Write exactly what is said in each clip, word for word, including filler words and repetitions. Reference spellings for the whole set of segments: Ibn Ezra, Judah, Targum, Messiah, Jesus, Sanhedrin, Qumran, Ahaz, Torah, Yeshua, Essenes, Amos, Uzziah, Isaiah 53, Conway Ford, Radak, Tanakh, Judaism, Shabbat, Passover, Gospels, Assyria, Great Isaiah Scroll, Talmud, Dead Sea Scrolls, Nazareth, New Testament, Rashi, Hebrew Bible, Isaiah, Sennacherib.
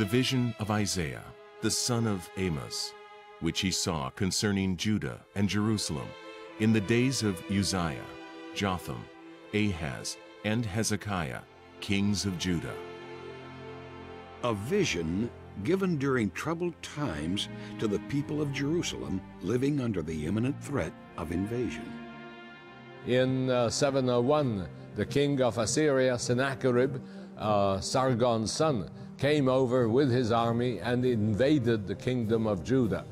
The vision of Isaiah, the son of Amos, which he saw concerning Judah and Jerusalem in the days of Uzziah, Jotham, Ahaz, and Hezekiah, kings of Judah. A vision given during troubled times to the people of Jerusalem living under the imminent threat of invasion. In uh, seven oh one, the king of Assyria, Sennacherib, uh, Sargon's son, came over with his army and invaded the kingdom of Judah.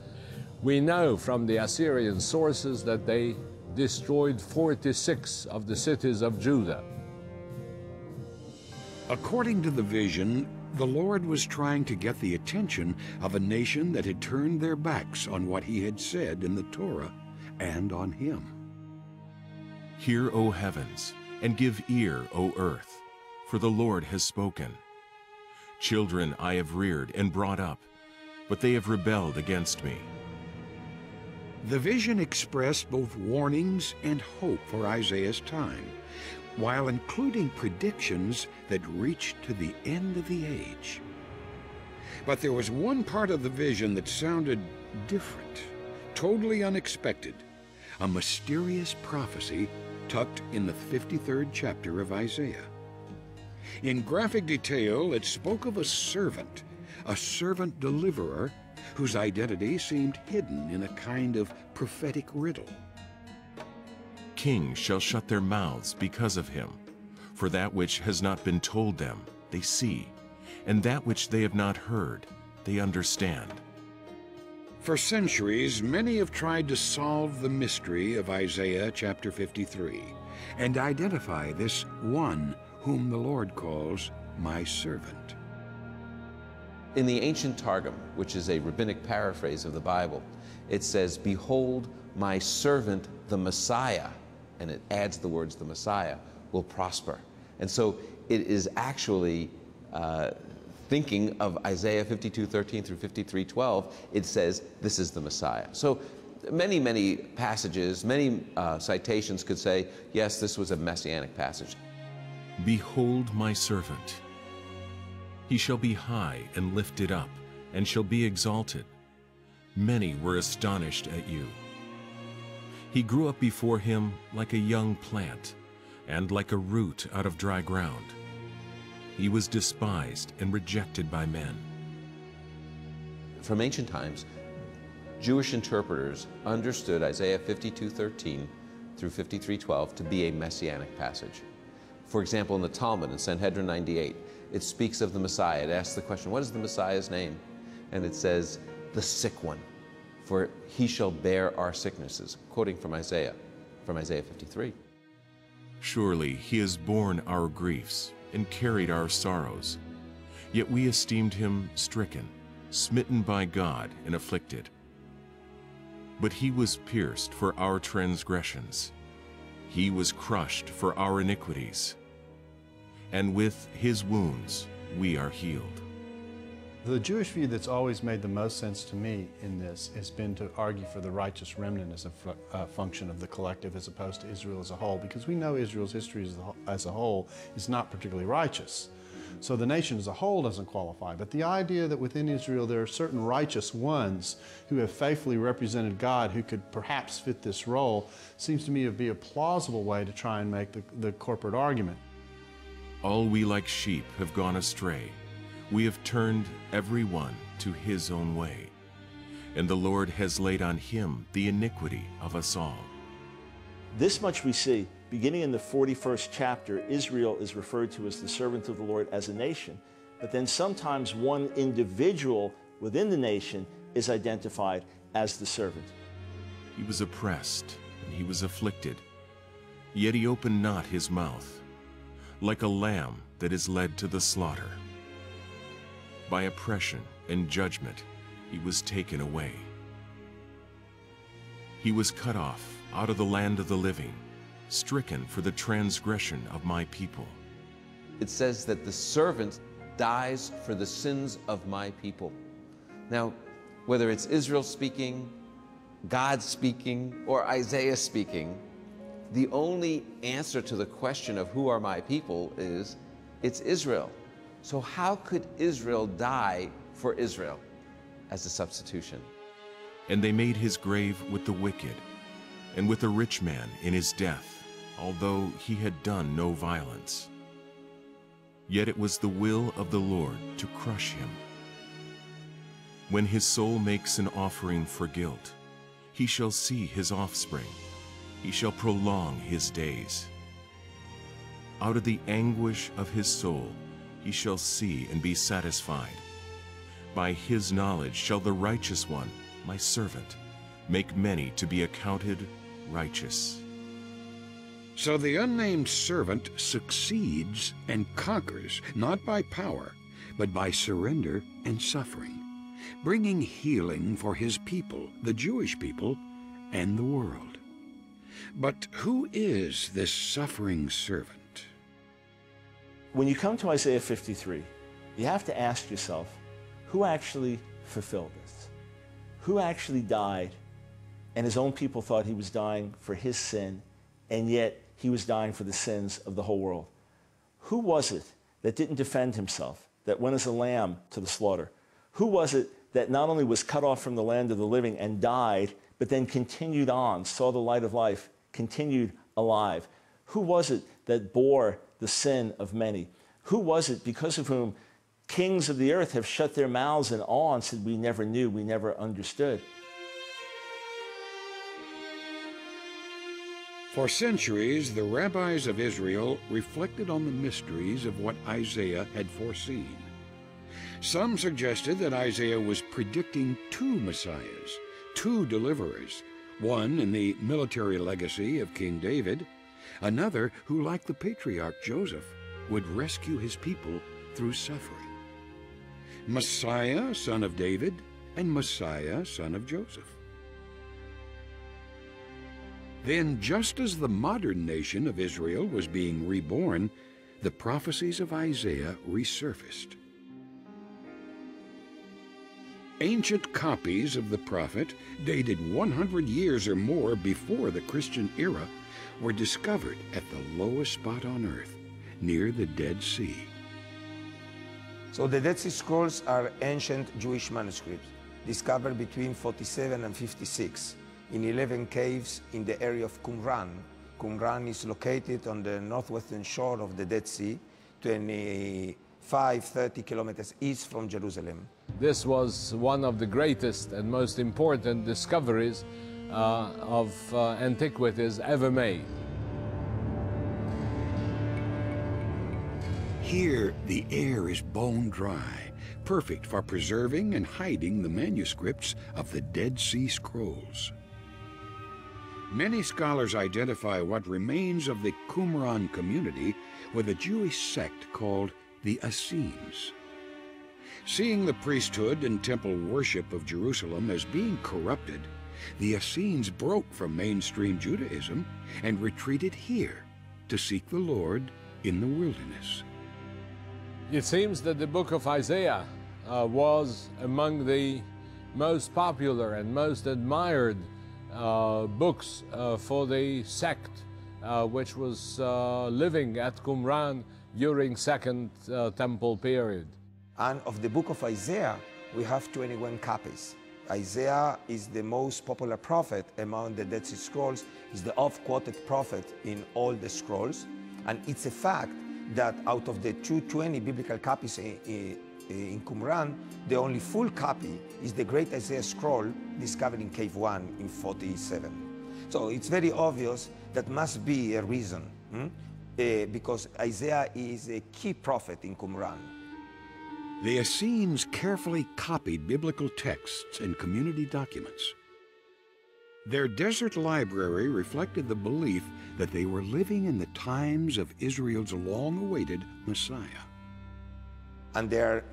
We know from the Assyrian sources that they destroyed forty-six of the cities of Judah. According to the vision, the Lord was trying to get the attention of a nation that had turned their backs on what he had said in the Torah and on him. Hear, O heavens, and give ear, O earth, for the Lord has spoken. Children I have reared and brought up, but they have rebelled against me. The vision expressed both warnings and hope for Isaiah's time, while including predictions that reached to the end of the age. But there was one part of the vision that sounded different, totally unexpected, a mysterious prophecy tucked in the fifty-third chapter of Isaiah. In graphic detail, it spoke of a servant, a servant deliverer, whose identity seemed hidden in a kind of prophetic riddle. Kings shall shut their mouths because of him, for that which has not been told them, they see, and that which they have not heard, they understand. For centuries, many have tried to solve the mystery of Isaiah chapter fifty-three and identify this one whom the Lord calls my servant. In the ancient Targum, which is a rabbinic paraphrase of the Bible, it says, "Behold, my servant, the Messiah," and it adds the words, "the Messiah, will prosper." And so it is actually uh, thinking of Isaiah fifty-two thirteen through fifty-three twelve, it says, this is the Messiah. So many, many passages, many uh, citations could say, yes, this was a messianic passage. Behold my servant. He shall be high and lifted up, and shall be exalted. Many were astonished at you. He grew up before him like a young plant, and like a root out of dry ground. He was despised and rejected by men. From ancient times, Jewish interpreters understood Isaiah fifty-two thirteen through fifty-three twelve to be a messianic passage. For example, in the Talmud, in Sanhedrin ninety-eight, it speaks of the Messiah. It asks the question, what is the Messiah's name? And it says, the sick one, for he shall bear our sicknesses, quoting from Isaiah, from Isaiah fifty-three. Surely he has borne our griefs and carried our sorrows. Yet we esteemed him stricken, smitten by God, and afflicted. But he was pierced for our transgressions. He was crushed for our iniquities. And with his wounds we are healed. The Jewish view that's always made the most sense to me in this has been to argue for the righteous remnant as a fu uh, function of the collective as opposed to Israel as a whole, because we know Israel's history as, the, as a whole is not particularly righteous. So the nation as a whole doesn't qualify. But the idea that within Israel there are certain righteous ones who have faithfully represented God who could perhaps fit this role seems to me to be a plausible way to try and make the, the corporate argument. All we like sheep have gone astray. We have turned every one to his own way. And the Lord has laid on him the iniquity of us all. This much we see. Beginning in the forty-first chapter, Israel is referred to as the servant of the Lord as a nation, but then sometimes one individual within the nation is identified as the servant. He was oppressed and he was afflicted, yet he opened not his mouth, like a lamb that is led to the slaughter. By oppression and judgment he was taken away. He was cut off out of the land of the living, stricken for the transgression of my people. It says that the servant dies for the sins of my people. Now, whether it's Israel speaking, God speaking, or Isaiah speaking, the only answer to the question of who are my people is, it's Israel. So how could Israel die for Israel as a substitution? And they made his grave with the wicked, and with a rich man in his death, although he had done no violence. Yet it was the will of the Lord to crush him. When his soul makes an offering for guilt, he shall see his offspring. He shall prolong his days. Out of the anguish of his soul he shall see and be satisfied. By his knowledge shall the righteous one, my servant, make many to be accounted righteous. So the unnamed servant succeeds and conquers, not by power, but by surrender and suffering, bringing healing for his people, the Jewish people, and the world. But who is this suffering servant? When you come to Isaiah fifty-three, you have to ask yourself, who actually fulfilled this? Who actually died, and his own people thought he was dying for his sin, and yet he was dying for the sins of the whole world? Who was it that didn't defend himself, that went as a lamb to the slaughter? Who was it that not only was cut off from the land of the living and died, but then continued on, saw the light of life, continued alive? Who was it that bore the sin of many? Who was it because of whom kings of the earth have shut their mouths in awe and said, we never knew, we never understood? For centuries, the rabbis of Israel reflected on the mysteries of what Isaiah had foreseen. Some suggested that Isaiah was predicting two messiahs, two deliverers, one in the military legacy of King David, another who, like the patriarch Joseph, would rescue his people through suffering. Messiah, son of David, and Messiah, son of Joseph. Then, just as the modern nation of Israel was being reborn, the prophecies of Isaiah resurfaced. Ancient copies of the prophet, dated one hundred years or more before the Christian era, were discovered at the lowest spot on earth, near the Dead Sea. So the Dead Sea Scrolls are ancient Jewish manuscripts discovered between forty-seven and fifty-six in eleven caves in the area of Qumran. Qumran is located on the northwestern shore of the Dead Sea, twenty-five, thirty kilometers east from Jerusalem. This was one of the greatest and most important discoveries Uh, of uh, antiquities ever made. Here, the air is bone dry, perfect for preserving and hiding the manuscripts of the Dead Sea Scrolls. Many scholars identify what remains of the Qumran community with a Jewish sect called the Essenes. Seeing the priesthood and temple worship of Jerusalem as being corrupted, the Essenes broke from mainstream Judaism and retreated here to seek the Lord in the wilderness. It seems that the book of Isaiah uh, was among the most popular and most admired uh, books uh, for the sect uh, which was uh, living at Qumran during Second uh, Temple period. And of the book of Isaiah, we have twenty-one copies. Isaiah is the most popular prophet among the Dead Sea Scrolls. He's the oft-quoted prophet in all the scrolls. And it's a fact that out of the two hundred twenty biblical copies in Qumran, the only full copy is the Great Isaiah Scroll discovered in Cave one in forty-seven. So it's very obvious that must be a reason, hmm? uh, because Isaiah is a key prophet in Qumran. The Essenes carefully copied biblical texts and community documents. Their desert library reflected the belief that they were living in the times of Israel's long-awaited Messiah. And there are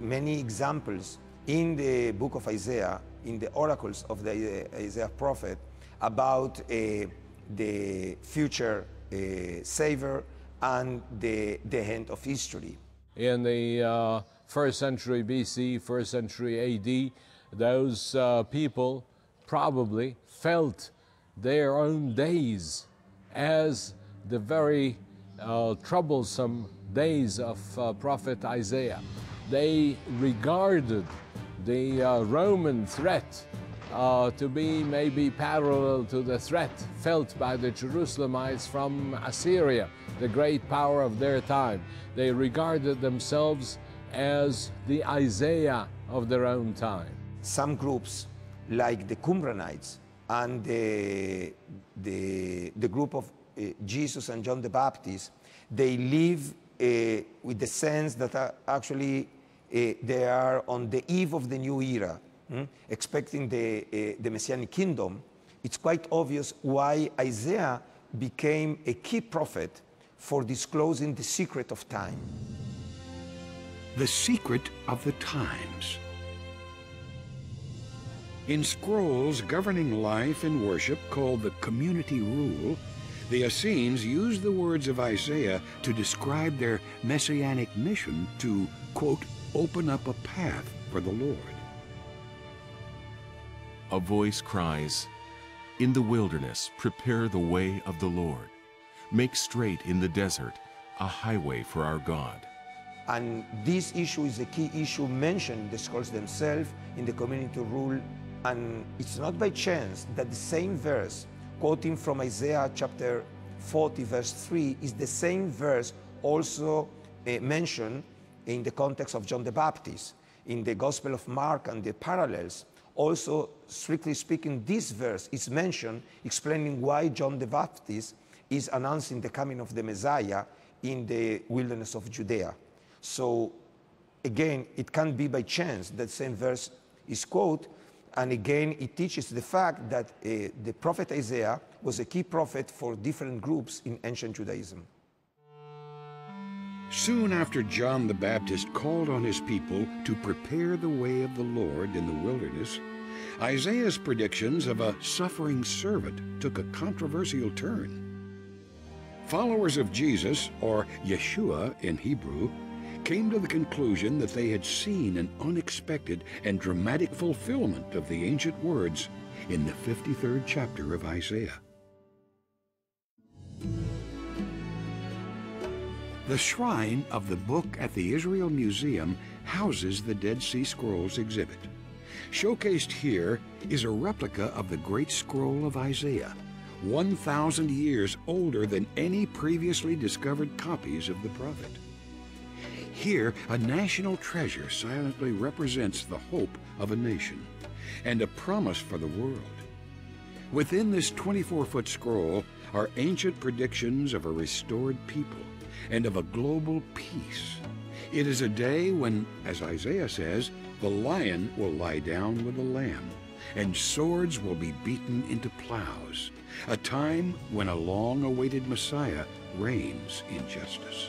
many examples in the book of Isaiah, in the oracles of the Isaiah prophet, about uh, the future uh, Savior and the, the end of history. In the uh, first century B C, first century A D, those uh, people probably felt their own days as the very uh, troublesome days of uh, prophet Isaiah. They regarded the uh, Roman threat uh, to be maybe parallel to the threat felt by the Jerusalemites from Assyria, the great power of their time. They regarded themselves as the Isaiah of their own time. Some groups, like the Qumranites and the, the, the group of uh, Jesus and John the Baptist, they live uh, with the sense that uh, actually uh, they are on the eve of the new era, mm? expecting the, uh, the Messianic kingdom. It's quite obvious why Isaiah became a key prophet for disclosing the secret of time. The secret of the times. In scrolls governing life and worship called the community rule, the Essenes used the words of Isaiah to describe their messianic mission to, quote, open up a path for the Lord. A voice cries, "In the wilderness, prepare the way of the Lord. Make straight in the desert a highway for our God." And this issue is a key issue mentioned in the scrolls themselves, in the community rule. And it's not by chance that the same verse, quoting from Isaiah chapter forty, verse three, is the same verse also uh, mentioned in the context of John the Baptist, in the Gospel of Mark and the parallels. Also, strictly speaking, this verse is mentioned explaining why John the Baptist is announcing the coming of the Messiah in the wilderness of Judea. So, again, it can't be by chance that same verse is quoted. And again, it teaches the fact that uh, the prophet Isaiah was a key prophet for different groups in ancient Judaism. Soon after John the Baptist called on his people to prepare the way of the Lord in the wilderness, Isaiah's predictions of a suffering servant took a controversial turn. Followers of Jesus, or Yeshua in Hebrew, came to the conclusion that they had seen an unexpected and dramatic fulfillment of the ancient words in the fifty-third chapter of Isaiah. The shrine of the book at the Israel Museum houses the Dead Sea Scrolls exhibit. Showcased here is a replica of the Great Scroll of Isaiah, one thousand years older than any previously discovered copies of the prophet. Here, a national treasure silently represents the hope of a nation and a promise for the world. Within this twenty-four foot scroll are ancient predictions of a restored people and of a global peace. It is a day when, as Isaiah says, the lion will lie down with the lamb, and swords will be beaten into plows, a time when a long-awaited Messiah reigns in justice.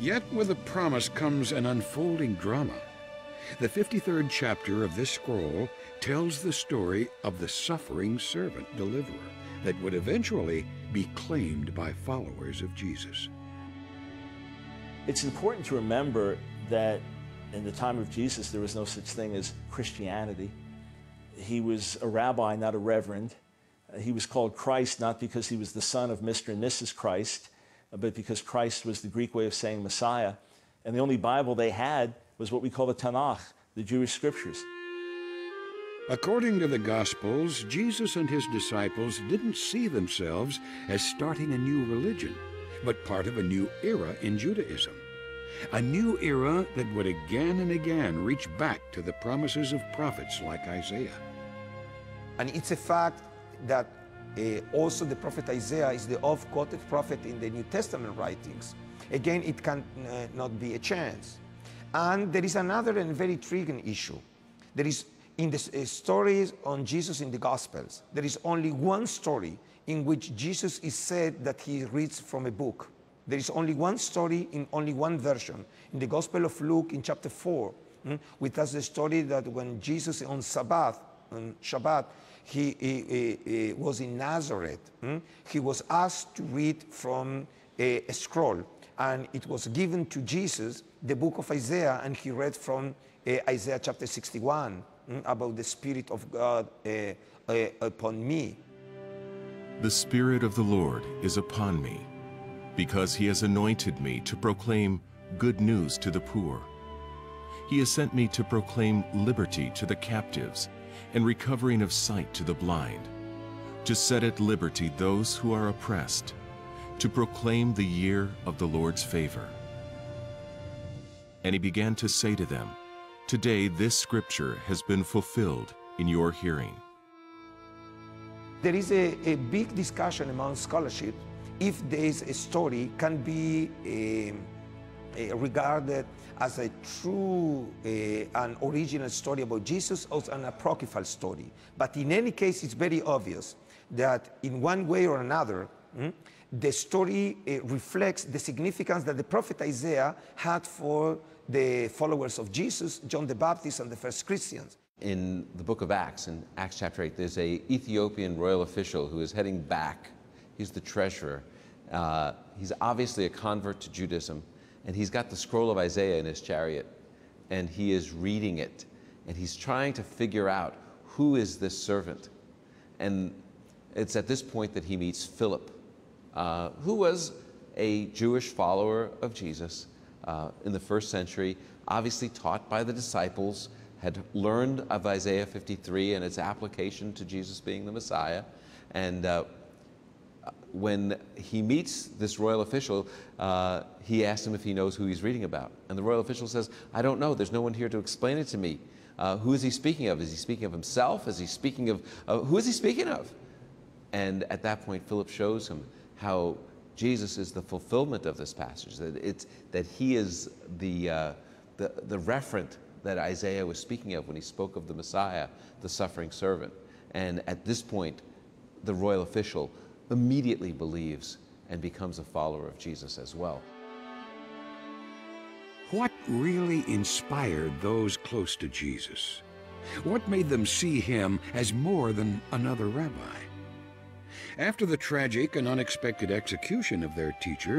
Yet with the promise comes an unfolding drama. The fifty-third chapter of this scroll tells the story of the suffering servant deliverer that would eventually be claimed by followers of Jesus. It's important to remember that in the time of Jesus, there was no such thing as Christianity. He was a rabbi, not a reverend. He was called Christ not because he was the son of Mister and Missus Christ, but because Christ was the Greek way of saying Messiah. And the only Bible they had was what we call the Tanakh, the Jewish scriptures. According to the Gospels, Jesus and his disciples didn't see themselves as starting a new religion, but part of a new era in Judaism. A new era that would again and again reach back to the promises of prophets like Isaiah. And it's a fact that Uh, also, the prophet Isaiah is the oft-quoted prophet in the New Testament writings. Again, it can uh, not be a chance. And there is another and very intriguing issue. There is, in the uh, stories on Jesus in the Gospels, there is only one story in which Jesus is said that he reads from a book. There is only one story in only one version. In the Gospel of Luke, in chapter four, mm, we tell the story that when Jesus on Sabbath, on Shabbat, He, he, he was in Nazareth. Hmm? He was asked to read from a, a scroll, and it was given to Jesus, the book of Isaiah, and he read from uh, Isaiah chapter sixty-one hmm, about the Spirit of God uh, uh, upon me. The Spirit of the Lord is upon me because he has anointed me to proclaim good news to the poor. He has sent me to proclaim liberty to the captives and recovering of sight to the blind, to set at liberty those who are oppressed, to proclaim the year of the Lord's favor. And he began to say to them, Today this scripture has been fulfilled in your hearing. There is a, a big discussion among scholarship if this story can be a, a regarded as a true, a, an original story about Jesus or an apocryphal story. But in any case, it's very obvious that in one way or another, hmm, the story uh, reflects the significance that the prophet Isaiah had for the followers of Jesus, John the Baptist, and the first Christians. In the book of Acts, in Acts chapter eight, there's an Ethiopian royal official who is heading back. He's the treasurer. Uh, he's obviously a convert to Judaism, and he's got the scroll of Isaiah in his chariot, and he is reading it, and he's trying to figure out who is this servant. And it's at this point that he meets Philip, Uh, who was a Jewish follower of Jesus uh, in the first century, obviously taught by the disciples, had learned of Isaiah fifty-three and its application to Jesus being the Messiah. And uh, when he meets this royal official, uh, he asks him if he knows who he's reading about. And the royal official says, I don't know, there's no one here to explain it to me. Uh, who is he speaking of? Is he speaking of himself? Is he speaking of, uh, who is he speaking of? And at that point, Philip shows him how Jesus is the fulfillment of this passage, that, it's, that he is the, uh, the, the referent that Isaiah was speaking of when he spoke of the Messiah, the suffering servant. And at this point, the royal official immediately believes and becomes a follower of Jesus as well. What really inspired those close to Jesus? What made them see him as more than another rabbi? After the tragic and unexpected execution of their teacher,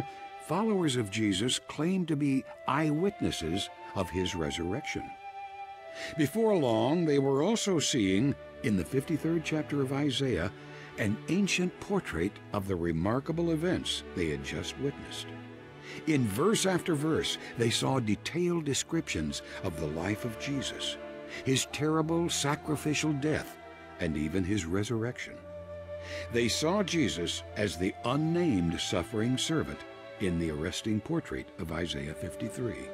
followers of Jesus claimed to be eyewitnesses of his resurrection. Before long, they were also seeing, in the fifty-third chapter of Isaiah, an ancient portrait of the remarkable events they had just witnessed. In verse after verse, they saw detailed descriptions of the life of Jesus, his terrible sacrificial death, and even his resurrection. They saw Jesus as the unnamed suffering servant in the arresting portrait of Isaiah fifty-three.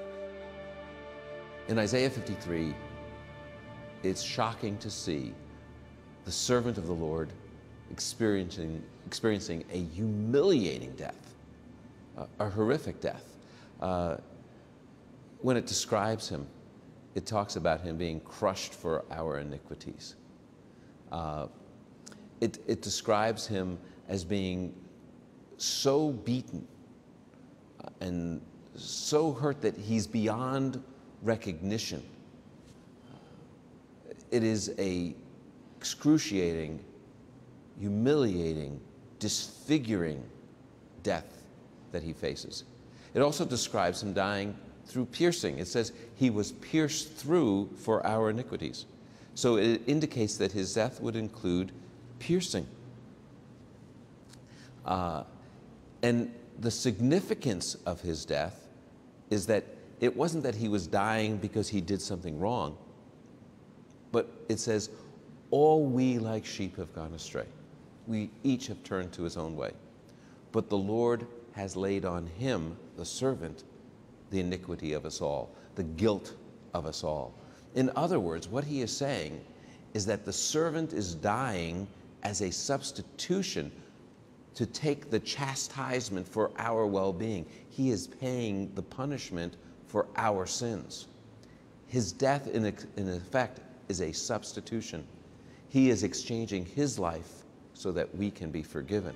In Isaiah fifty-three, it's shocking to see the servant of the Lord experiencing, experiencing a humiliating death, a, a horrific death. Uh, when it describes him, it talks about him being crushed for our iniquities. Uh, It, it describes him as being so beaten and so hurt that he's beyond recognition. It is a excruciating, humiliating, disfiguring death that he faces. It also describes him dying through piercing. It says he was pierced through for our iniquities. So it indicates that his death would include piercing. Uh, and the significance of his death is that it wasn't that he was dying because he did something wrong, but it says, all we like sheep have gone astray. We each have turned to his own way. But the Lord has laid on him, the servant, the iniquity of us all, the guilt of us all. In other words, what he is saying is that the servant is dying as a substitution to take the chastisement for our well-being. He is paying the punishment for our sins. His death, in effect, is a substitution. He is exchanging his life so that we can be forgiven.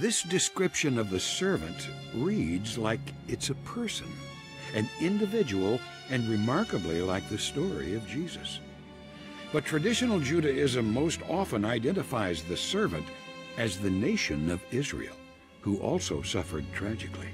This description of the servant reads like it's a person, an individual, and remarkably like the story of Jesus. But traditional Judaism most often identifies the servant as the nation of Israel, who also suffered tragically.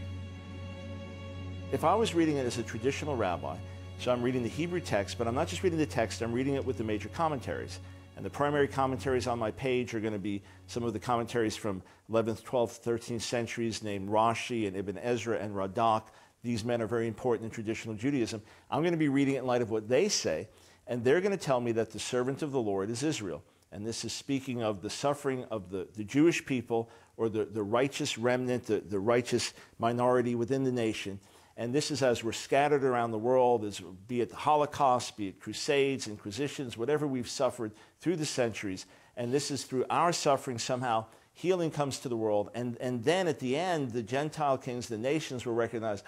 If I was reading it as a traditional rabbi, so I'm reading the Hebrew text, but I'm not just reading the text, I'm reading it with the major commentaries. And the primary commentaries on my page are going to be some of the commentaries from eleventh, twelfth, thirteenth centuries named Rashi and Ibn Ezra and Radak. These men are very important in traditional Judaism. I'm going to be reading it in light of what they say, and they're going to tell me that the servant of the Lord is Israel. And this is speaking of the suffering of the, the Jewish people, or the, the righteous remnant, the, the righteous minority within the nation. And this is as we're scattered around the world, as, be it the Holocaust, be it crusades, inquisitions, whatever we've suffered through the centuries. And this is through our suffering somehow, healing comes to the world. And, and then at the end, the Gentile kings, the nations were recognized.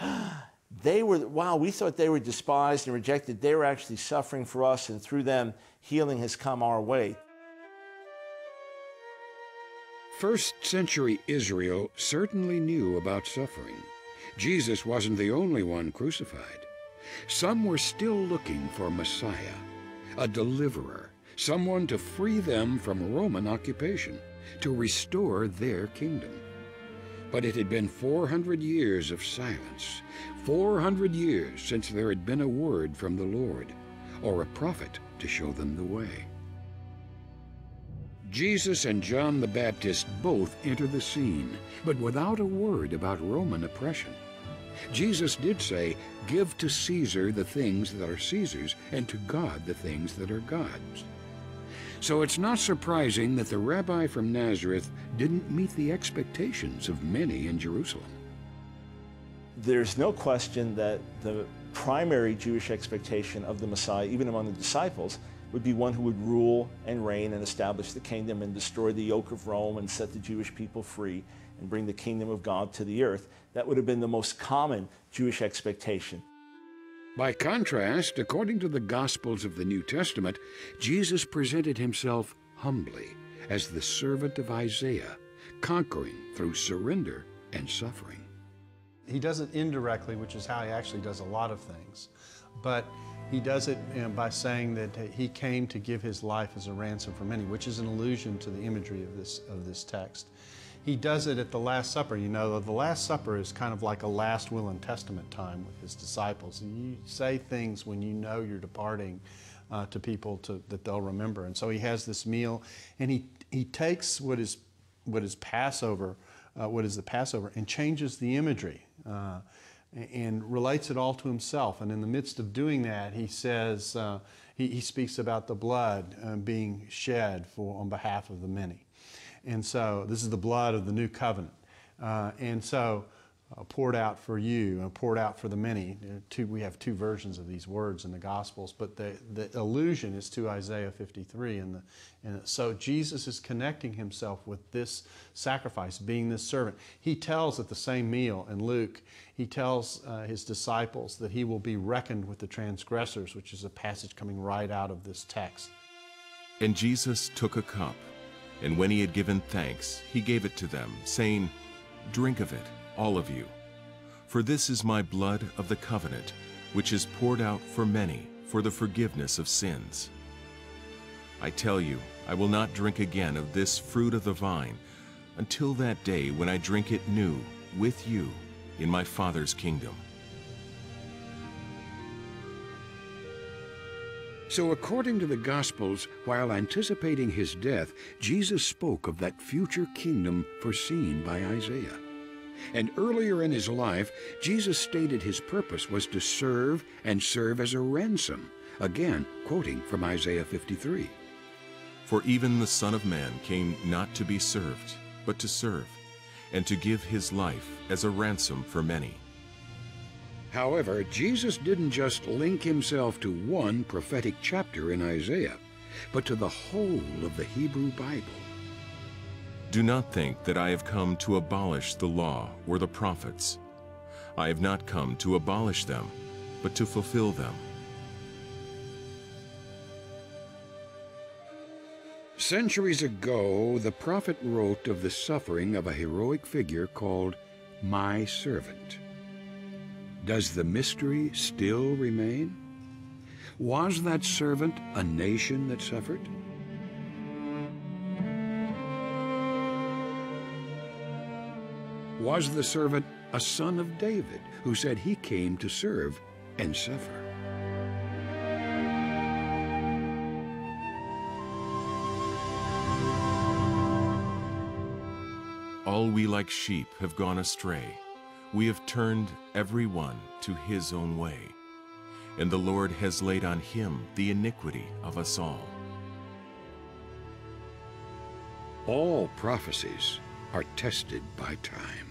They were, wow, we thought they were despised and rejected. They were actually suffering for us, and through them, healing has come our way. First century Israel certainly knew about suffering. Jesus wasn't the only one crucified. Some were still looking for Messiah, a deliverer, someone to free them from Roman occupation, to restore their kingdom. But it had been four hundred years of silence, four hundred years since there had been a word from the Lord, or a prophet to show them the way. Jesus and John the Baptist both enter the scene, but without a word about Roman oppression. Jesus did say, "Give to Caesar the things that are Caesar's, and to God the things that are God's." So it's not surprising that the rabbi from Nazareth didn't meet the expectations of many in Jerusalem. There's no question that the primary Jewish expectation of the Messiah, even among the disciples, would be one who would rule and reign and establish the kingdom and destroy the yoke of Rome and set the Jewish people free and bring the kingdom of God to the earth. That would have been the most common Jewish expectation. By contrast, according to the Gospels of the New Testament, Jesus presented himself humbly as the servant of Isaiah, conquering through surrender and suffering. He does it indirectly, which is how he actually does a lot of things. But he does it you know, by saying that he came to give his life as a ransom for many, which is an allusion to the imagery of this, of this text. He does it at the Last Supper. You know, the Last Supper is kind of like a last will and testament time with his disciples. And you say things when you know you're departing uh, to people to, that they'll remember. And so he has this meal, and he, he takes what is, what is Passover, uh, what is the Passover, and changes the imagery. Uh, and relates it all to himself. And in the midst of doing that, he says, uh, he, he speaks about the blood uh, being shed for on behalf of the many. And so this is the blood of the new covenant. Uh, and so uh, poured out for you and poured out for the many. Two, we have two versions of these words in the Gospels, but the, the allusion is to Isaiah fifty-three. And, the, and so Jesus is connecting himself with this sacrifice, being this servant. He tells at the same meal in Luke, he tells uh, his disciples that he will be reckoned with the transgressors, which is a passage coming right out of this text. And Jesus took a cup, and when he had given thanks, he gave it to them, saying, "Drink of it, all of you. For this is my blood of the covenant, which is poured out for many for the forgiveness of sins. I tell you, I will not drink again of this fruit of the vine until that day when I drink it new with you in my Father's kingdom." So according to the Gospels, while anticipating his death, Jesus spoke of that future kingdom foreseen by Isaiah. And earlier in his life, Jesus stated his purpose was to serve and serve as a ransom, again quoting from Isaiah fifty-three. "For even the Son of Man came not to be served, but to serve, and to give his life as a ransom for many." However, Jesus didn't just link himself to one prophetic chapter in Isaiah, but to the whole of the Hebrew Bible. "Do not think that I have come to abolish the law or the prophets. I have not come to abolish them, but to fulfill them." Centuries ago, the prophet wrote of the suffering of a heroic figure called my servant. Does the mystery still remain? Was that servant a nation that suffered? Was the servant a son of David who said he came to serve and suffer? All we like sheep have gone astray. We have turned every one to his own way. And the Lord has laid on him the iniquity of us all. All prophecies are tested by time.